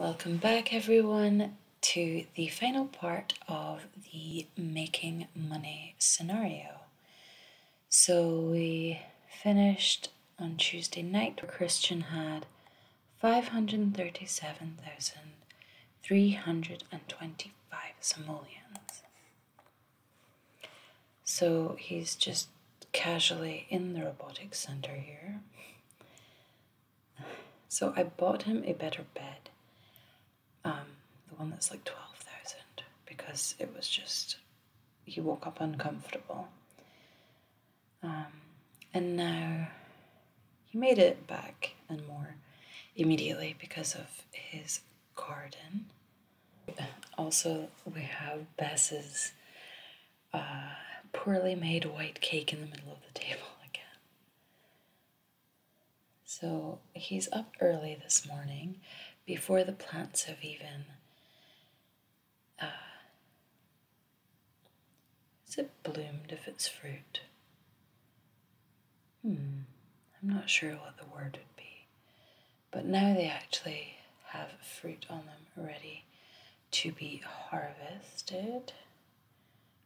Welcome back everyone to the final part of the making money scenario. So we finished on Tuesday night. Christian had 537,325 simoleons. So he's just casually in the robotics center here. So I bought him a better bed. The one that's like 12,000, because it was just, he woke up uncomfortable. And now he made it back and more immediately because of his garden. Also, we have Bess's poorly made white cake in the middle of the table again. So he's up early this morning, before the plants have even, is it bloomed if it's fruit? I'm not sure what the word would be. But now they actually have fruit on them ready to be harvested.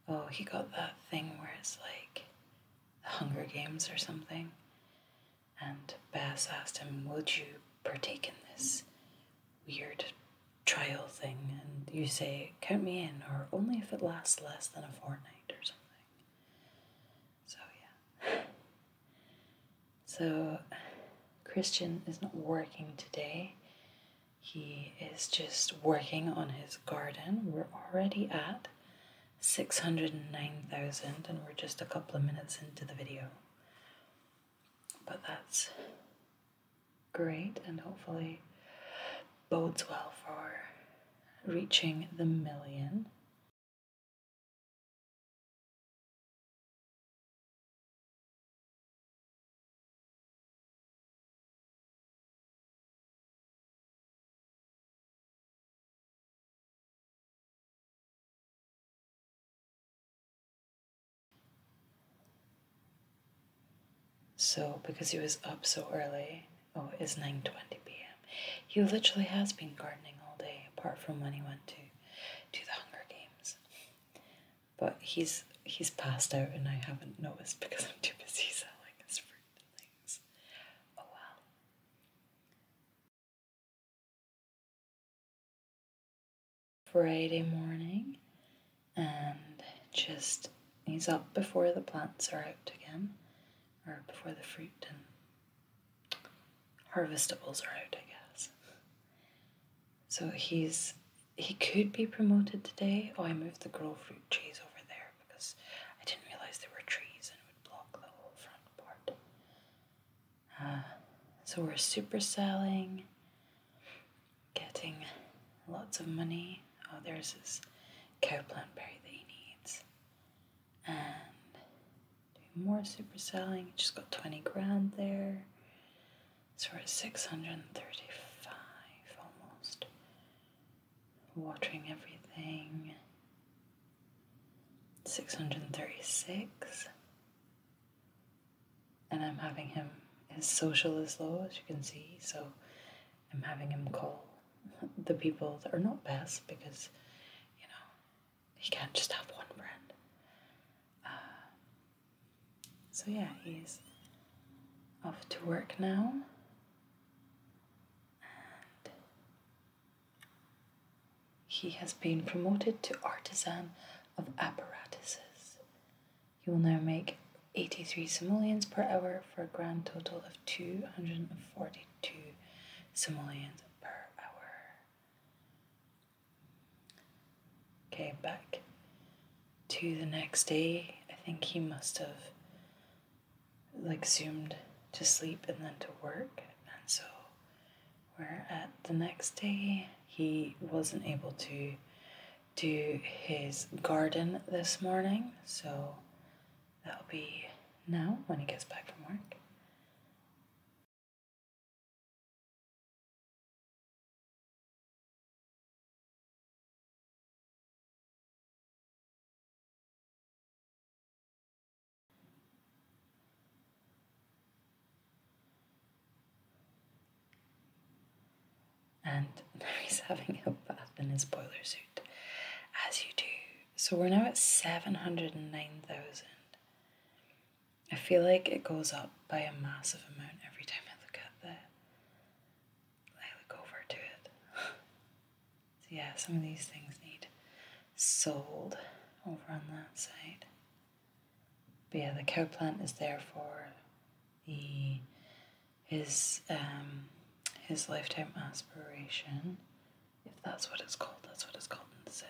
Oh, he got that thing where it's like the Hunger Games or something. And Bess asked him, would you partake in this weird trial thing, and you say count me in, or only if it lasts less than a fortnight or something. So yeah. So Christian is not working today. He is just working on his garden. We're already at 609,000 and we're just a couple of minutes into the video. But that's great and hopefully bodes well for reaching the million. So, because he was up so early, oh, it's 9:20 p.m. He literally has been gardening all day, apart from when he went to the Hunger Games. But he's passed out and I haven't noticed because I'm too busy selling his fruit and things. Oh well. Friday morning, and just, he's up before the plants are out again, or before the fruit and harvestables are out, I guess. So he could be promoted today. Oh, I moved the girl fruit trees over there because I didn't realize they were trees and it would block the whole front part. So we're super selling, getting lots of money. Oh, there's this cow plant berry that he needs. And doing more super selling. Just got 20 grand there. So we're at 635. Watering everything, 636, and I'm having him, his social is low as you can see, so I'm having him call the people that are not best because, you know, he can't just have one brand. So yeah, he's off to work now. He has been promoted to Artisan of Apparatuses. He will now make 83 simoleons per hour for a grand total of 242 simoleons per hour. Okay, back to the next day. I think he must have like zoomed to sleep and then to work, and so we're at the next day. He wasn't able to do his garden this morning, so that'll be now when he gets back from work. and now he's having a bath in his boiler suit, as you do. So we're now at 709,000. I feel like it goes up by a massive amount every time I look at that. I look over to it. So yeah, some of these things need sold over on that side. But yeah, the cow plant is there for the his lifetime aspiration, if that's what it's called. That's what it's called in The Sims.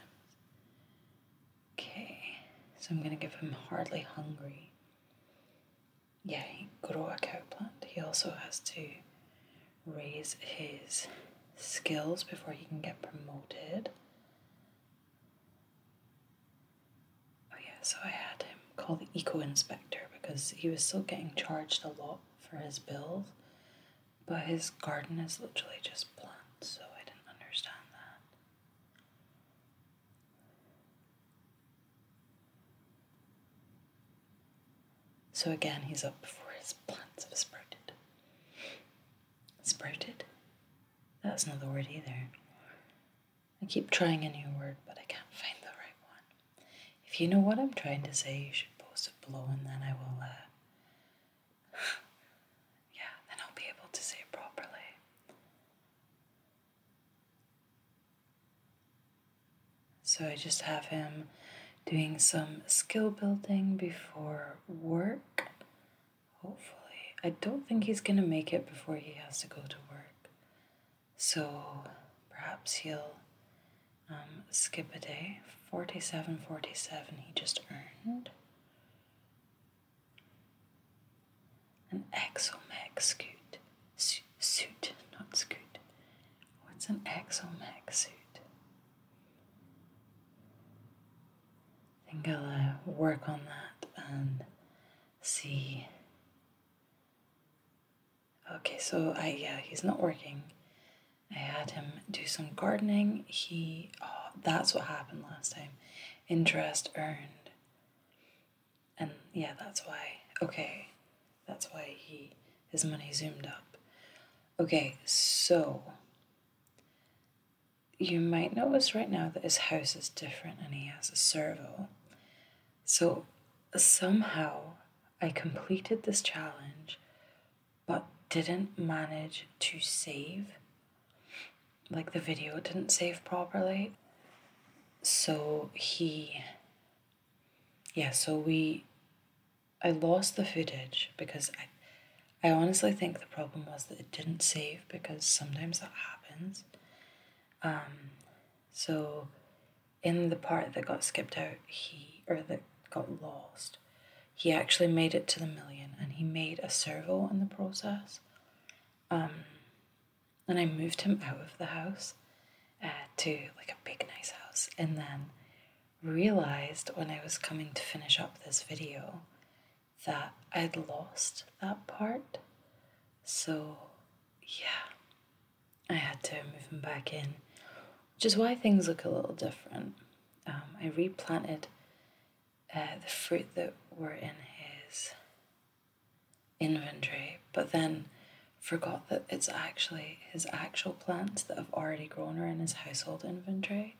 Okay, so I'm gonna give him hardly hungry. Yeah, he grow a cow plant. He also has to raise his skills before he can get promoted. Oh yeah, so I had him call the eco inspector because he was still getting charged a lot for his bills, but his garden is literally just plants, so I didn't understand that. So again, he's up before his plants have sprouted. Sprouted? That's not the word either. I keep trying a new word, but I can't find the right one. If you know what I'm trying to say, you should post it below, and then I will, I'll be able to say it properly. So I just have him doing some skill building before work, hopefully. I don't think he's going to make it before he has to go to work, so perhaps he'll skip a day. 4747 he just earned. An exomech suit, not scoot. What's an exomech suit? I think I'll work on that and see. Okay, so he's not working. I had him do some gardening. That's what happened last time. Interest earned. And yeah, that's why. Okay. That's why his money zoomed up. Okay, so you might notice right now that his house is different and he has a servo. So somehow I completed this challenge but didn't manage to save. Like, the video didn't save properly. So I lost the footage because I honestly think the problem was that it didn't save, because sometimes that happens. So in the part that got skipped out, that got lost, he actually made it to the million, and he made a servo in the process. And I moved him out of the house to like a big nice house, and then realized when I was coming to finish up this video that I'd lost that part. So yeah, I had to move him back in, which is why things look a little different. I replanted the fruit that were in his inventory, but then forgot that it's actually his actual plants that have already grown are in his household inventory.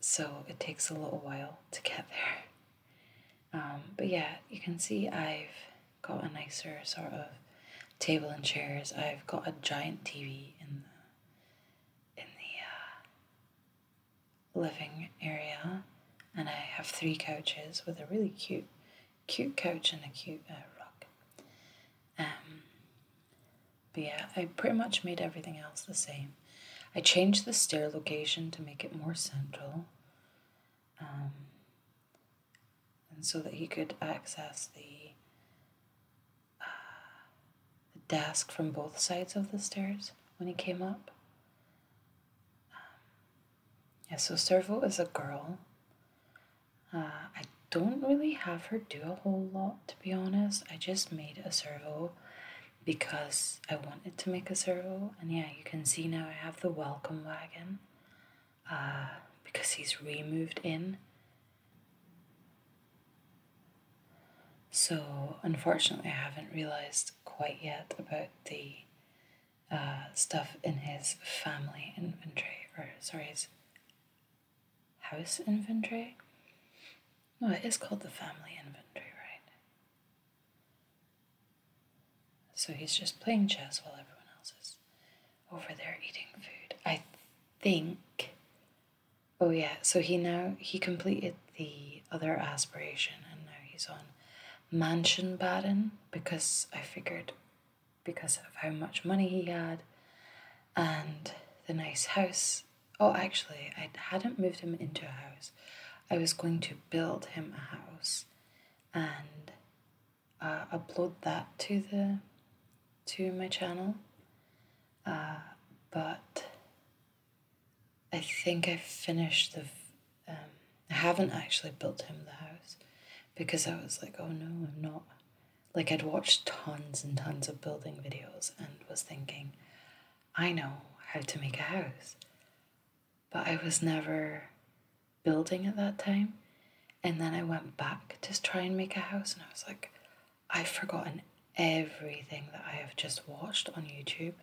So it takes a little while to get there. But yeah, you can see I've got a nicer sort of table and chairs. I've got a giant TV in the living area, and I have 3 couches with a really cute couch and a cute rug. But yeah, I pretty much made everything else the same. I changed the stair location to make it more central. So that he could access the desk from both sides of the stairs when he came up. Yeah, so Servo is a girl. I don't really have her do a whole lot, to be honest. I just made a Servo because I wanted to make a Servo. And yeah, you can see now I have the welcome wagon because he's re-moved in. So, unfortunately, I haven't realised quite yet about the stuff in his family inventory, or sorry, his house inventory. No, it is called the family inventory, right? So he's just playing chess while everyone else is over there eating food. I think, oh yeah, so he completed the other aspiration and now he's on Mansion Baden, because I figured because of how much money he had and the nice house. Oh, actually, I hadn't moved him into a house. I was going to build him a house and upload that to my channel, but I think I finished the. I haven't actually built him the house because I was like, oh no, I'm not. Like, I'd watched tons and tons of building videos and was thinking, I know how to make a house, but I was never building at that time. And then I went back to try and make a house and I was like, I've forgotten everything that I have just watched on YouTube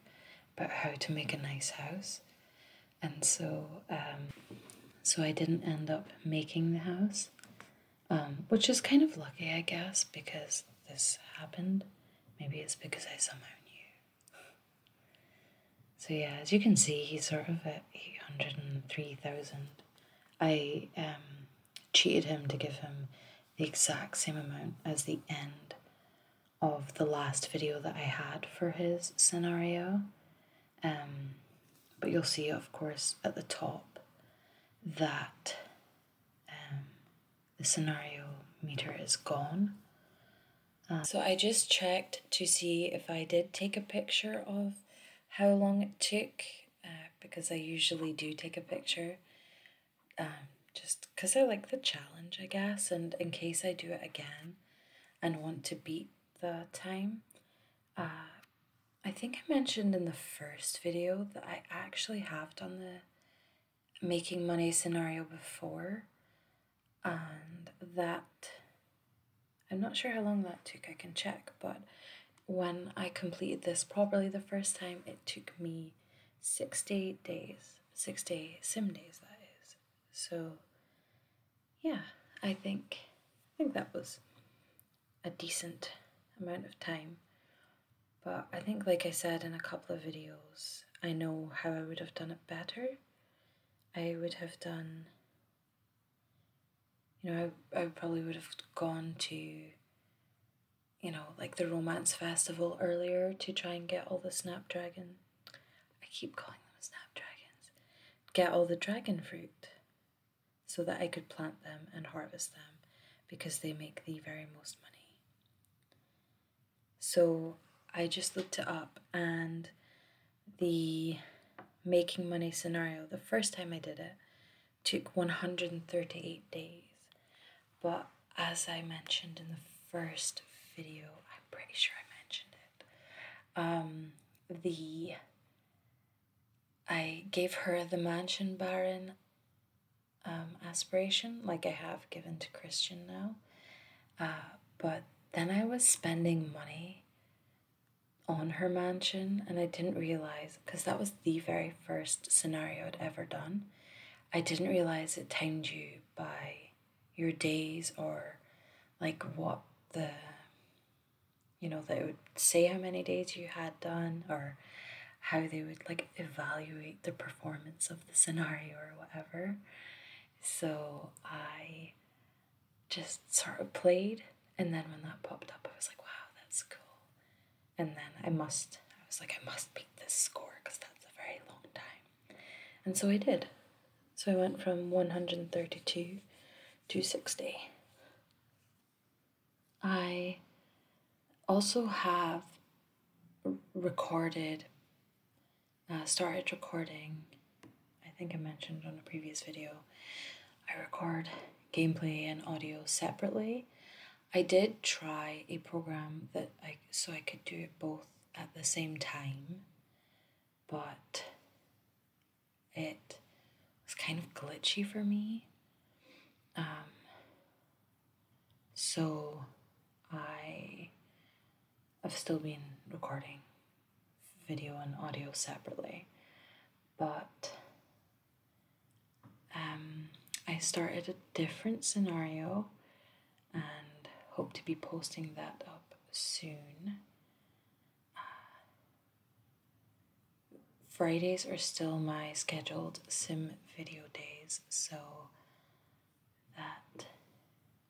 about how to make a nice house. And so I didn't end up making the house, which is kind of lucky, I guess, because this happened. Maybe it's because I somehow knew. So yeah, as you can see, he's sort of at 803,000. I cheated him to give him the exact same amount as the end of the last video that I had for his scenario. But you'll see, of course, at the top that the scenario meter is gone. So I just checked to see if I did take a picture of how long it took, because I usually do take a picture. Just because I like the challenge, I guess, and in case I do it again and want to beat the time. I think I mentioned in the first video that I actually have done the making money scenario before, and that, I'm not sure how long that took, I can check, but when I completed this properly the first time, it took me 60 days, 6 day sim days, that is. So yeah, I think that was a decent amount of time, but I think, like I said in a couple of videos, I know how I would have done it better. I would have done, you know, I probably would have gone to, you know, like the Romance Festival earlier to try and get all the snapdragon, I keep calling them snapdragons, get all the dragon fruit, so that I could plant them and harvest them because they make the very most money. So I just looked it up, and the making money scenario, the first time I did it, took 138 days. But as I mentioned in the first video, I'm pretty sure I mentioned it, I gave her the Mansion Baron aspiration, like I have given to Christian now, but then I was spending money on her mansion and I didn't realize, because that was the very first scenario I'd ever done, I didn't realize it timed you by your days, or like what the, you know, that it would say how many days you had done, or how they would like evaluate the performance of the scenario or whatever. So I just sort of played, and then when that popped up I was like, wow, that's cool. And then I was like I must beat this score because that's a very long time. And so I did. So I went from 132 to 60. I also have recorded, started recording, I think I mentioned on a previous video, I record gameplay and audio separately. I did try a program that I could do it both at the same time, but it was kind of glitchy for me. So I've still been recording video and audio separately, but I started a different scenario and hope to be posting that up soon. Fridays are still my scheduled sim video days, so that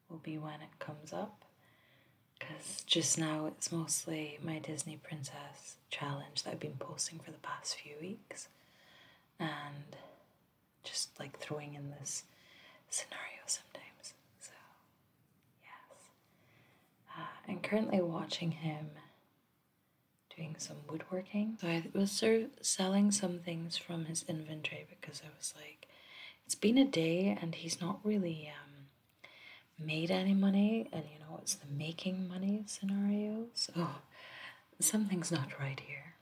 will be when it comes up, because just now it's mostly my Disney Princess challenge that I've been posting for the past few weeks, and just like throwing in this scenario sometimes, so yes. I'm currently watching him doing some woodworking. So I was sort of selling some things from his inventory because I was like, it's been a day and he's not really made any money, and you know, it's the making money scenario, so something's not right here.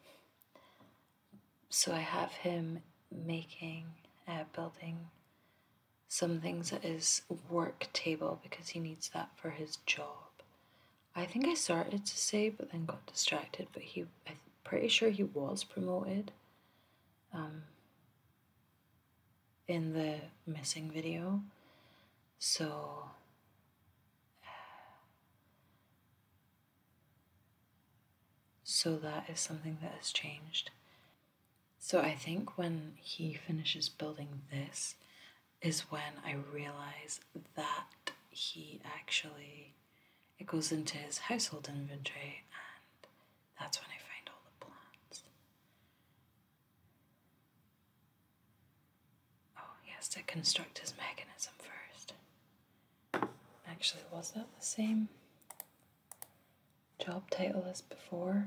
So I have him making, building some things at his work table because he needs that for his job. I think I started to say but then got distracted, but I'm pretty sure he was promoted in the missing video, so that is something that has changed. So I think when he finishes building this is when I realize that he actually, it goes into his household inventory, and that's when I find all the plants. Oh, he has to construct his mechanism first. Actually, was that the same job title as before?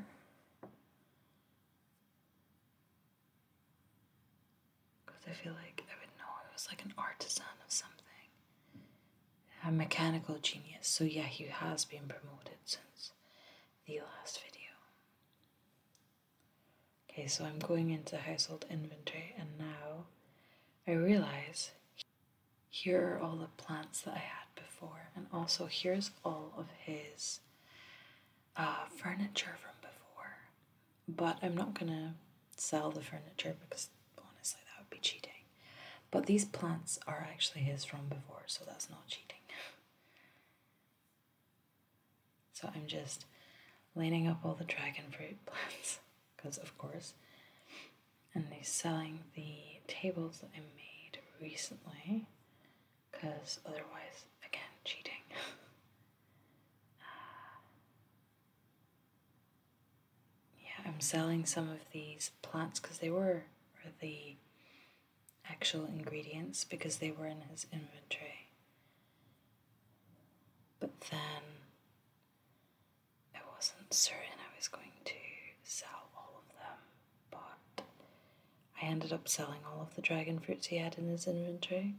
Because I feel like I would know, it was like an artisan of something. A mechanical genius. So yeah, he has been promoted since the last video. Okay, so I'm going into household inventory, and now I realize here are all the plants that I had before, and also here's all of his furniture from before, but I'm not gonna sell the furniture because honestly that would be cheating. But these plants are actually his from before, so that's not cheating. So I'm just lining up all the dragon fruit plants, because of course. And he's selling the tables that I made recently, because otherwise, again, cheating. Yeah, I'm selling some of these plants, because they were the actual ingredients, because they were in his inventory. But then I wasn't certain I was going to sell all of them, but I ended up selling all of the dragon fruits he had in his inventory,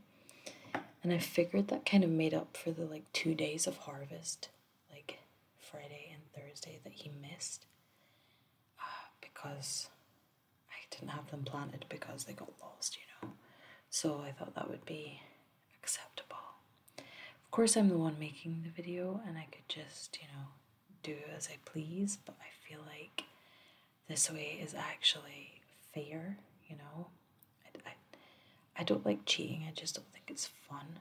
and I figured that kind of made up for the like 2 days of harvest, like Friday and Thursday, that he missed because I didn't have them planted because they got lost, you know. So I thought that would be acceptable. Of course, I'm the one making the video and I could just, you know, do as I please, but I feel like this way is actually fair, you know. I don't like cheating, I just don't think it's fun.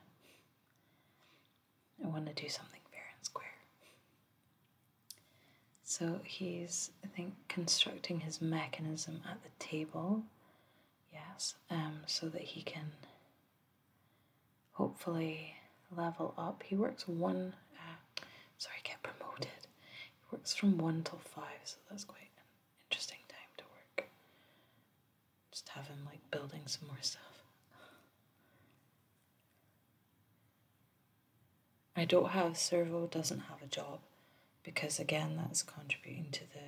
I want to do something fair and square. So he's, I think, constructing his mechanism at the table. Yes, so that he can hopefully level up. He works get promoted. He works from 1 till 5, so that's quite an interesting time to work. Just have him like building some more stuff. I don't have, Servo doesn't have a job, because again that's contributing to the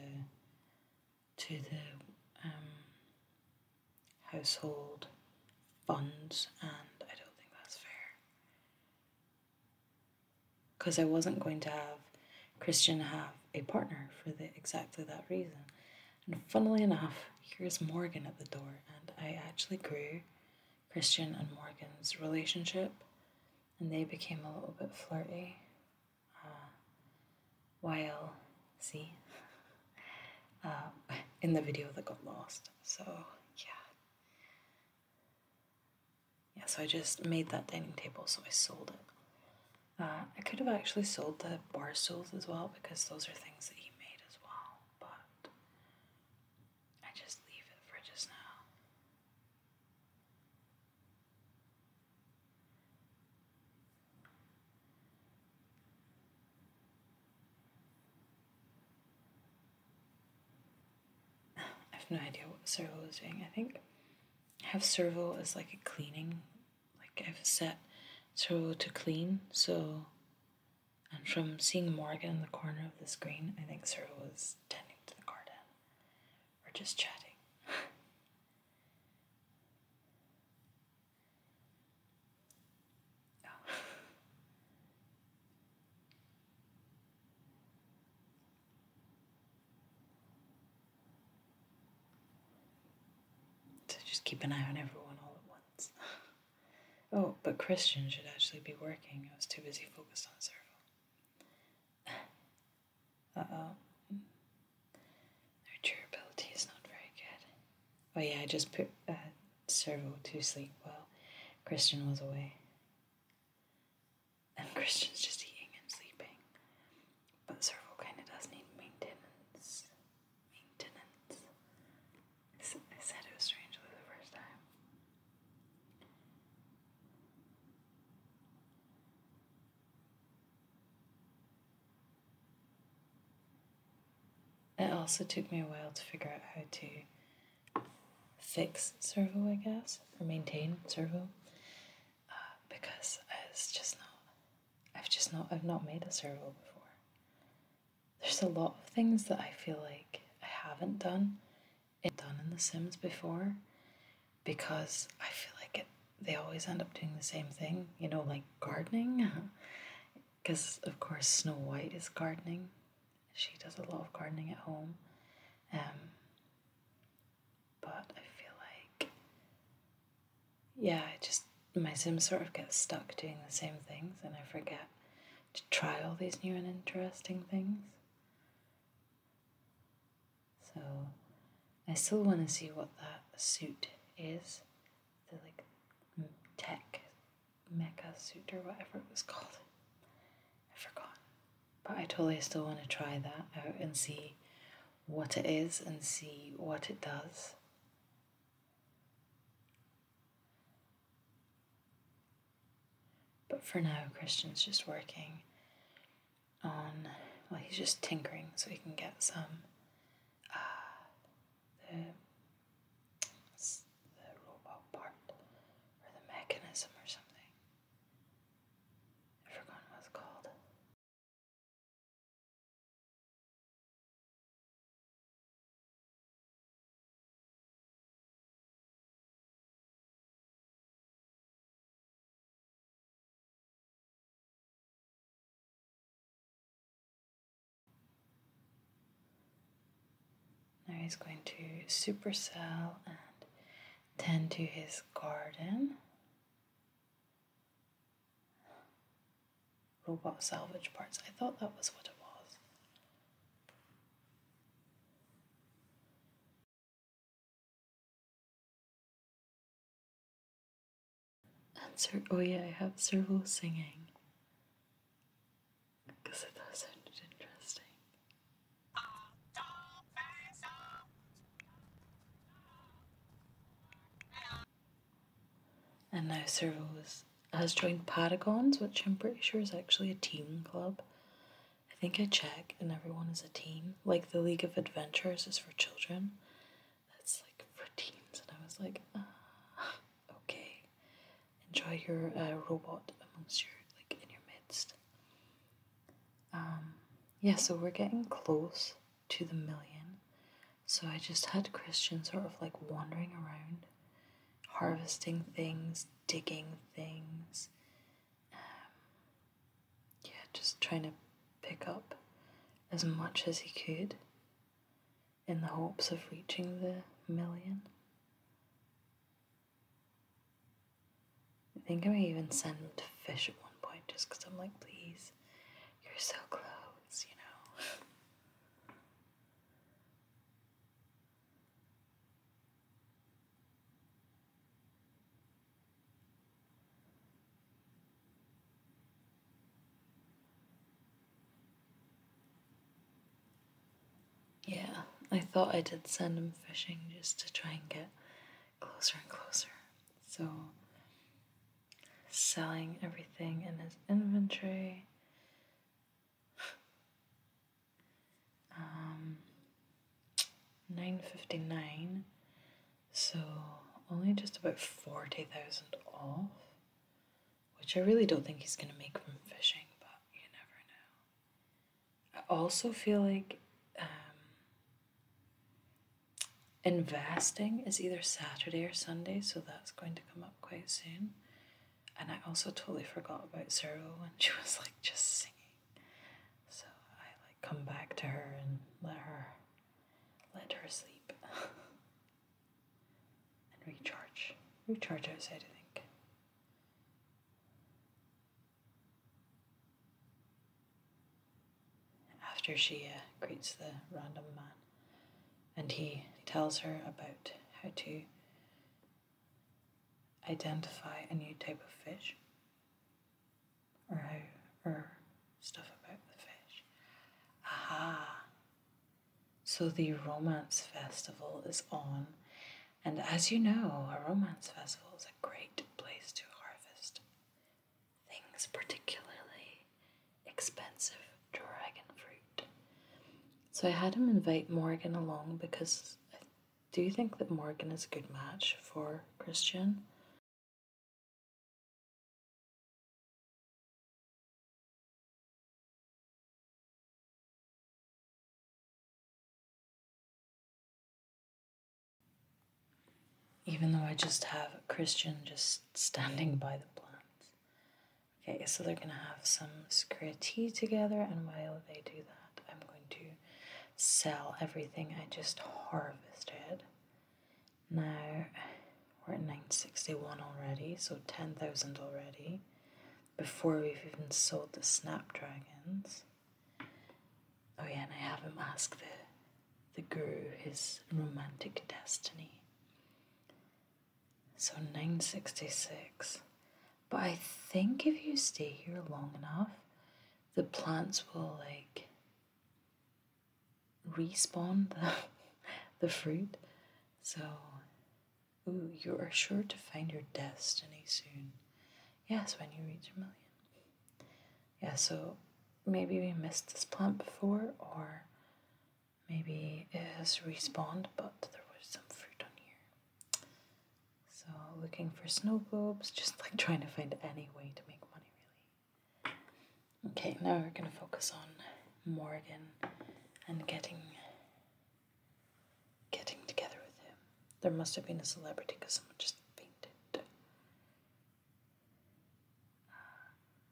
household funds, and I don't think that's fair. Because I wasn't going to have Christian have a partner for exactly that reason. And funnily enough, here's Morgan at the door, and I actually grew Christian and Morgan's relationship, and they became a little bit flirty. While, see, in the video that got lost. So yeah, so I just made that dining table, so I sold it. I could have actually sold the bar stools as well, because those are things that he made as well, but I just leave it for just now. No idea what Servo is doing. I think I have Servo as like a cleaning, like I've set Servo to clean, so, and from seeing Morgan in the corner of the screen, I think Servo is tending to the garden or just chatting. Keep an eye on everyone all at once. Oh, but Christian should actually be working. I was too busy focused on Servo. Their durability is not very good. Oh yeah, I just put Servo to sleep while Christian was away. And Christian's just eating and sleeping. But Servo kind of does need maintenance. I said it was strange. It also took me a while to figure out how to fix Servo, I guess, or maintain Servo, because it's just not, I've not made a Servo before. There's a lot of things that I feel like I haven't done in The Sims before, because I feel like they always end up doing the same thing, you know, like gardening, because of course Snow White is gardening. She does a lot of gardening at home, but I feel like, yeah, my Sims sort of get stuck doing the same things, and I forget to try all these new and interesting things. So I still want to see what that suit is, the like tech mecha suit or whatever it was called. I forgot. But I totally still want to try that out and see what it is and see what it does. But for now, Christian's just working on, well, he's just tinkering so he can get some, the robot part or the mechanism or something. He's going to supercell and tend to his garden. Robot salvage parts. I thought that was what it was. And oh yeah, I have Servo singing. Because it does sound interesting. And now Servo has joined Paragons, which I'm pretty sure is actually a team club. I think I check and everyone is a team. Like the League of Adventures is for children. That's like for teams. And I was like, okay. Enjoy your robot amongst your, like, in your midst. Yeah, so we're getting close to the million. So I just had Christian sort of like wandering around, harvesting things, digging things, yeah, just trying to pick up as much as he could in the hopes of reaching the million. I think I may even send him to fish at one point, just because I'm like, please, you're so close, you know. I thought I did send him fishing just to try and get closer and closer. So, selling everything in his inventory. $9.59, so only just about 40,000 off, which I really don't think he's going to make from fishing, but you never know. I also feel like investing is either Saturday or Sunday, so that's going to come up quite soon. And I also totally forgot about Cyril when she was like just singing, so I like come back to her and let her sleep and recharge outside, I think. After she greets the random man and he tells her about how to identify a new type of fish or stuff about the fish. Aha! So the Romance Festival is on, and as you know, a Romance Festival is a great place to harvest things, particularly expensive dragon fruit. So I had him invite Morgan along because I do think that Morgan is a good match for Christian. Even though I just have Christian just standing by the plants. Okay, so they're going to have some square tea together, and while they do that, I'm going to sell everything I just harvested. Now, we're at 961 already, so 10,000 already, before we've even sold the snapdragons. Oh yeah, and I have him ask the guru his romantic destiny. So 966, but I think if you stay here long enough, the plants will like respawn the fruit. So, ooh, you are sure to find your destiny soon. Yes, when you reach 1,000,000. Yeah, so maybe we missed this plant before, or maybe it has respawned, but there was some fruit. So looking for snow globes, just like trying to find any way to make money, really. Okay, now we're going to focus on Morgan and getting together with him. There must have been a celebrity because someone just fainted.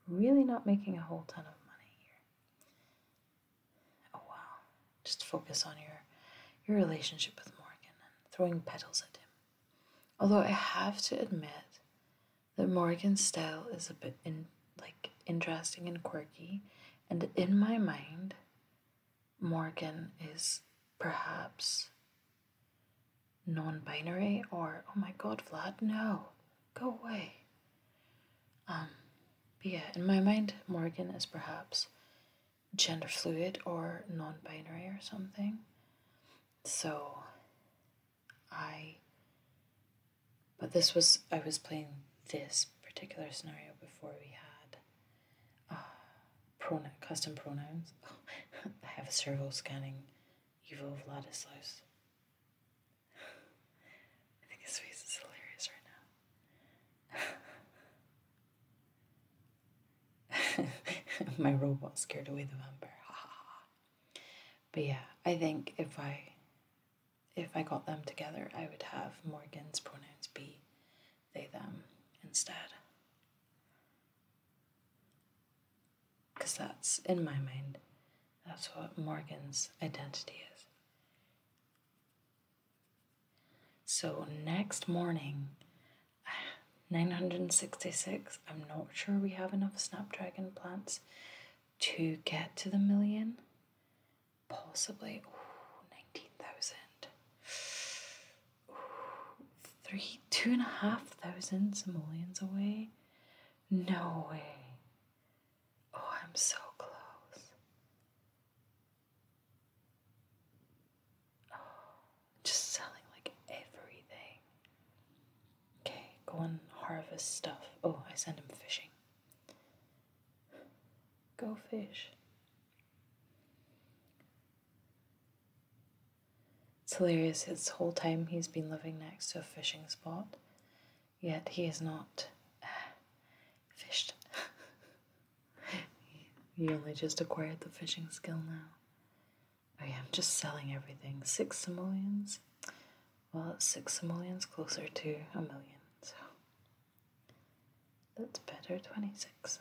Really not making a whole ton of money here. Oh wow, just focus on your relationship with Morgan and throwing petals at him. Although I have to admit that Morgan's style is a bit interesting and quirky, and in my mind, Morgan is perhaps non-binary or, oh my god, Vlad, no, go away. But yeah, in my mind, Morgan is perhaps gender fluid or non-binary or something. So, I was playing this particular scenario before we had custom pronouns. Oh, I have a servo scanning evil Vladislaus. I think his face is hilarious right now. My robot scared away the vampire. But yeah, I think if I got them together, I would have Morgan's pronouns be they, them instead. Because that's, in my mind, that's what Morgan's identity is. So next morning, 966, I'm not sure we have enough snapdragon plants to get to the 1,000,000. Possibly. 2,500 simoleons away? No way. Oh, I'm so close. Oh, go and harvest stuff. Oh, I sent him fishing. Go fish. It's hilarious, this whole time he's been living next to a fishing spot, yet he has not fished. He only just acquired the fishing skill now. Oh yeah, I'm just selling everything. 6 simoleons? Well, it's 6 simoleons closer to 1 million, so that's better, 26.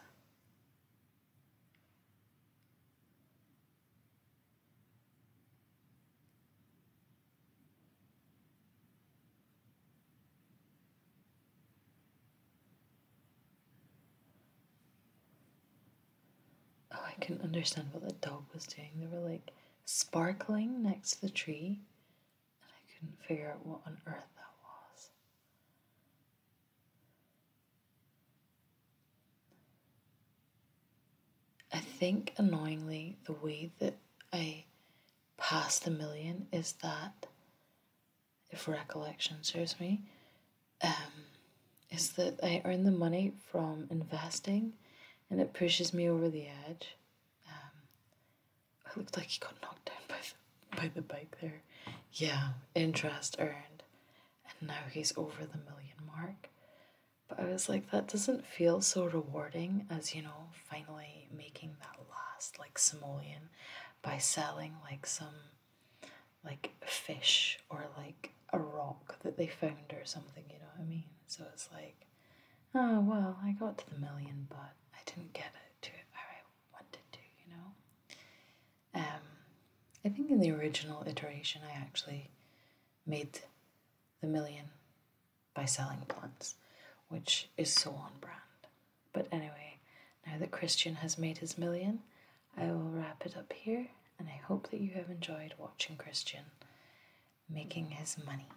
Oh, I couldn't understand what the dog was doing. They were like sparkling next to the tree. Figure out what on earth that was. I think annoyingly the way that I passed the 1 million is that, if recollection serves me, is that I earn the money from investing and it pushes me over the edge. It looked like he got knocked down by the bike there. Yeah, interest earned, and now he's over the 1 million mark. But I was like, that doesn't feel so rewarding as, you know, finally making that last, like, simoleon by selling, like, some, like, fish or, like, a rock that they found or something, you know what I mean? So it's like, oh, well, I got to the 1 million, but I didn't get it to how I wanted to, you know? I think in the original iteration I actually made the 1 million by selling plants, which is so on brand. But anyway, now that Christian has made his 1 million, I will wrap it up here, and I hope that you have enjoyed watching Christian making his money.